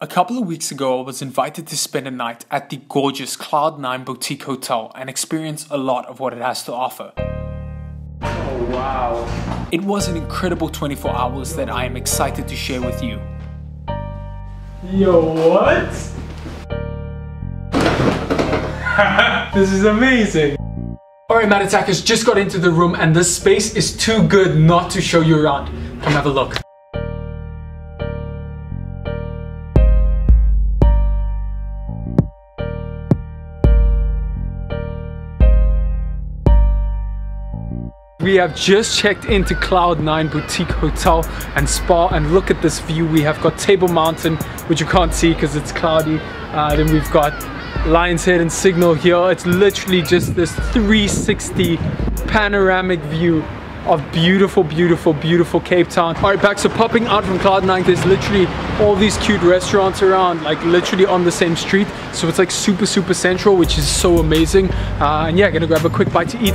A couple of weeks ago, I was invited to spend a night at the gorgeous Cloud 9 Boutique Hotel and experience a lot of what it has to offer. Oh wow! It was an incredible 24 hours that I am excited to share with you. Yo, what? This is amazing! Alright, Mad Attackers, just got into the room and this space is too good not to show you around. Come have a look. We have just checked into Cloud 9 Boutique Hotel and Spa, and look at this view. We have got Table Mountain, which you can't see because it's cloudy. Then we've got Lion's Head and Signal Hill. It's literally just this 360 panoramic view of beautiful, beautiful, beautiful Cape Town. All right, back, so popping out from Cloud 9, there's literally all these cute restaurants around, like literally on the same street. So it's like super, super central, which is so amazing. And yeah, gonna grab a quick bite to eat.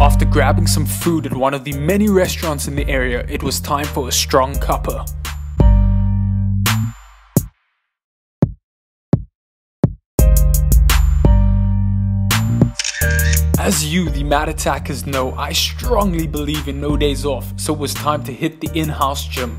After grabbing some food at one of the many restaurants in the area, it was time for a strong cuppa. As you, the Mad Attackers, know, I strongly believe in no days off, so it was time to hit the in-house gym.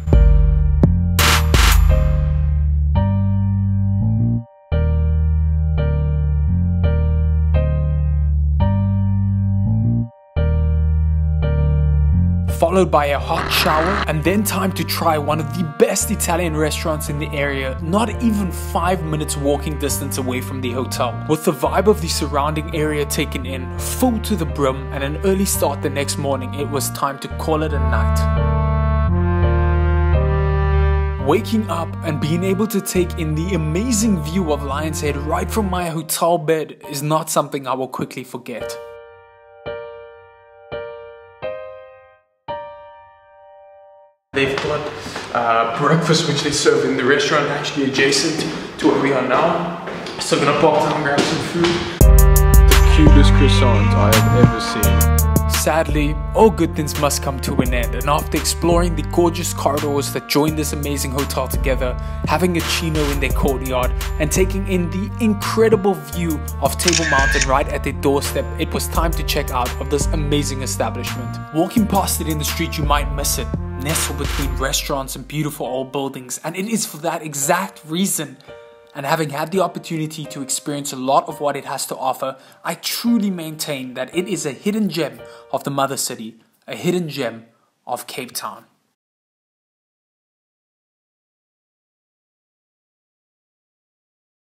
Followed by a hot shower, and then time to try one of the best Italian restaurants in the area, not even 5 minutes walking distance away from the hotel. With the vibe of the surrounding area taken in, full to the brim, and an early start the next morning, it was time to call it a night. Waking up and being able to take in the amazing view of Lion's Head right from my hotel bed is not something I will quickly forget. They've got breakfast, which they serve in the restaurant, actually adjacent to where we are now. So gonna pop down and grab some food. The cutest croissant I have ever seen. Sadly, all good things must come to an end, and after exploring the gorgeous corridors that join this amazing hotel together, having a chino in their courtyard, and taking in the incredible view of Table Mountain right at their doorstep, it was time to check out of this amazing establishment. Walking past it in the street, you might miss it. Nestled between restaurants and beautiful old buildings, and it is for that exact reason. And having had the opportunity to experience a lot of what it has to offer, I truly maintain that it is a hidden gem of the mother city, a hidden gem of Cape Town.